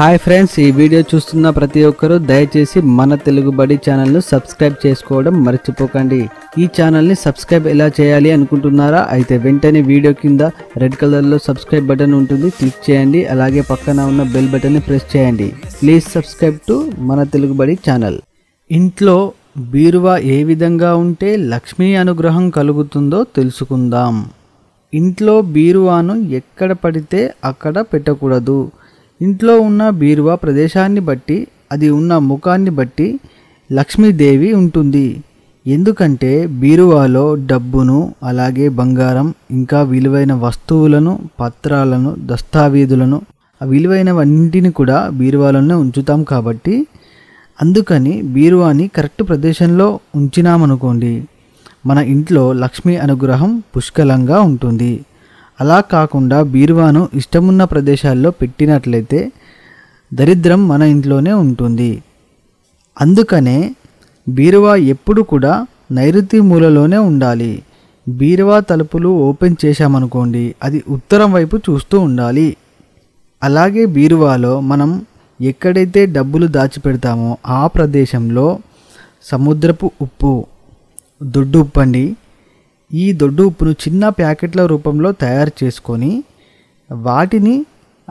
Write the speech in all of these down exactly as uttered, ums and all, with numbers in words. Hi friends ఈ video చూస్తున్న ప్రతి ఒక్కరూ దయచేసి మన తెలుగు బడి ఛానల్ ను సబ్స్క్రైబ్ చేసుకోవడం మర్చిపోకండి। ఈ ఛానల్ ని సబ్స్క్రైబ్ ఎలా చేయాలి అనుకుంటున్నారా? అయితే వెంటనే వీడియో కింద రెడ్ కలర్ లో సబ్స్క్రైబ్ బటన్ ఉంటుంది, క్లిక్ చేయండి। అలాగే పక్కన ఉన్న బెల్ బటన్ ని ప్రెస్ చేయండి। ప్లీజ్ సబ్స్క్రైబ్ టు మన తెలుగు బడి ఛానల్। ఇంట్లో బీరువా ఏ విధంగా ఉంటే లక్ష్మీ అనుగ్రహం కలుగుతుందో తెలుసుకుందాం। ఇంట్లో బీరువాను ఎక్కడ పడితే అక్కడ పెట్టకూడదు। ఇంట్లో ఉన్న బీరువా ప్రదేశాన్ని బట్టి, అది ఉన్న ముఖాన్ని బట్టి లక్ష్మీదేవి ఉంటుంది। ఎందుకంటే బీరువాలో డబ్బును, అలాగే బంగారం, ఇంకా విలువైన వస్తువులను, పత్రాలను, దస్తావేజులను, విలువైనవన్నిటిని కూడా బీరువాలోనే ఉంచుతాం కాబట్టి అందుకని బీరువాని కరెక్ట్ ప్రదేశంలో ఉంచినామనుకోండి మన ఇంట్లో లక్ష్మీ అనుగ్రహం పుష్కలంగా ఉంటుంది। అలా కాకుండా బీరువాను ఇష్టమున్న ప్రదేశాల్లో పెట్టినట్లయితే దరిద్రం మన ఇంట్లోనే ఉంటుంది। అందుకనే బీరువా ఎప్పుడు కూడా నైరుతి మూలలోనే ఉండాలి। బీరువా తలుపులు ఓపెన్ చేశామనుకోండి అది ఉత్తరం వైపు చూస్తూ ఉండాలి। అలాగే బీరువాలో మనం ఎక్కడైతే డబ్బులు దాచిపెడతామో ఆ ప్రదేశంలో సముద్రపు ఉప్పు, దొడ్డు ఉప్పండి, ఈ దొడ్డు ఉప్పును చిన్న ప్యాకెట్ల రూపంలో తయారు చేసుకొని వాటిని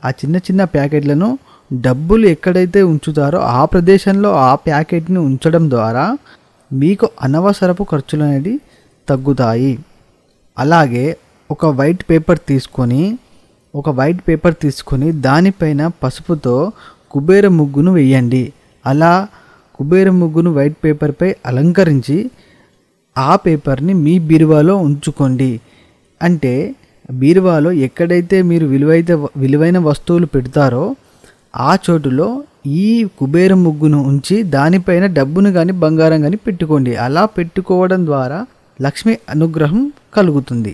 ఆ చిన్న చిన్న ప్యాకెట్లను డబ్బులు ఎక్కడైతే ఉంచుతారో ఆ ప్రదేశంలో ఆ ప్యాకెట్ని ఉంచడం ద్వారా మీకు అనవసరపు ఖర్చులు అనేది తగ్గుతాయి। అలాగే ఒక వైట్ పేపర్ తీసుకొని ఒక వైట్ పేపర్ తీసుకొని దానిపైన పసుపుతో కుబేర ముగ్గును వేయండి। అలా కుబేర ముగ్గును వైట్ పేపర్పై అలంకరించి ఆ పేపర్ని మీ బీరువాలో ఉంచుకోండి। అంటే బీరువాలో ఎక్కడైతే మీరు విలువైతే విలువైన వస్తువులు పెడతారో ఆ చోటులో ఈ కుబేర ముగ్గును ఉంచి దానిపైన డబ్బును కానీ బంగారం కానీ పెట్టుకోండి। అలా పెట్టుకోవడం ద్వారా లక్ష్మీ అనుగ్రహం కలుగుతుంది।